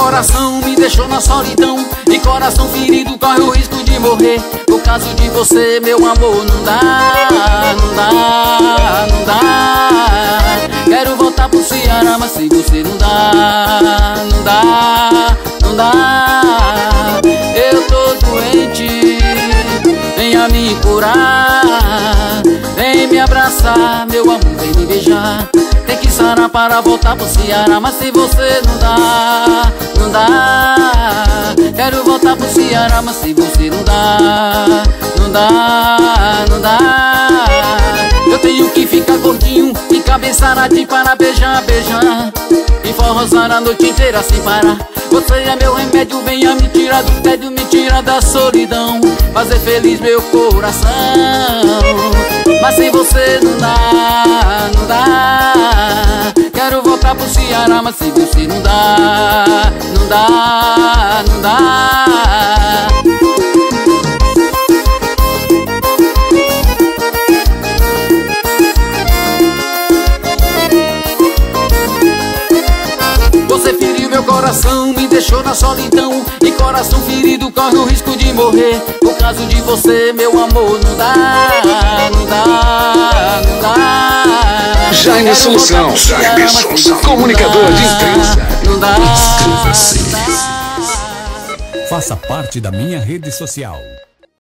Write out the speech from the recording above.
coração me deixou na solidão, e coração ferido corre o risco de morrer. No caso de você, meu amor, não dá, não dá, não dá. Quero voltar pro Ceará, mas sem você não dá, não dá, não dá. Eu tô doente, venha me curar, vem me abraçar, meu amor, vem me beijar. Tem que sarar para voltar pro Ceará, mas sem você não dá, não dá. Quero voltar pro Ceará, mas sem você não dá, não dá, não dá. Eu tenho que ficar gordinho, ficar bem saradinho para beijar, beijar, e forrosar a noite inteira sem parar. Você é meu remédio, venha me tirar do tédio, me tirar da solidão, fazer feliz meu coração. Mas sem você não dá, não dá. Quero voltar pro Ceará, mas sem você não dá, não dá, não dá. Você feriu meu coração, me deixou na solidão, e coração ferido corre o risco de morrer. No caso de você, meu amor, não dá, não dá, não dá. Jaime Solução, comunicador de imprensa. Não dá, não dá. Faça parte da minha rede social.